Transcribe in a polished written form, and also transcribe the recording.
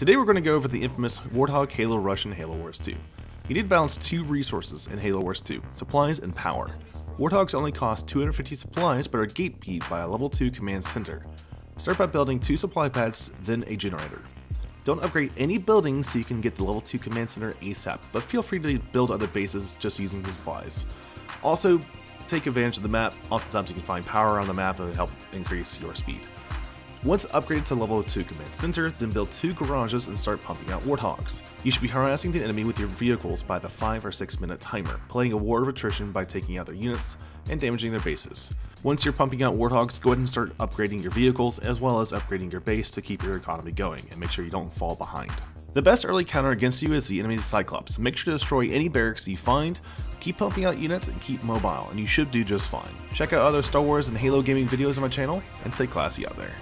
Today we're going to go over the infamous Warthog Halo Rush in Halo Wars 2. You need to balance two resources in Halo Wars 2, supplies and power. Warthogs only cost 250 supplies but are gatekeeped by a level 2 command center. Start by building 2 supply pads, then a generator. Don't upgrade any buildings so you can get the level 2 command center ASAP, but feel free to build other bases just using supplies. Also, take advantage of the map. Oftentimes you can find power on the map that will help increase your speed. Once upgraded to level 2 command center, then build 2 garages and start pumping out Warthogs. You should be harassing the enemy with your vehicles by the 5 or 6 minute timer, playing a war of attrition by taking out their units and damaging their bases. Once you're pumping out Warthogs, go ahead and start upgrading your vehicles as well as upgrading your base to keep your economy going and make sure you don't fall behind. The best early counter against you is the enemy's Cyclops. Make sure to destroy any barracks you find, keep pumping out units, and keep mobile, and you should do just fine. Check out other Star Wars and Halo gaming videos on my channel, and stay classy out there.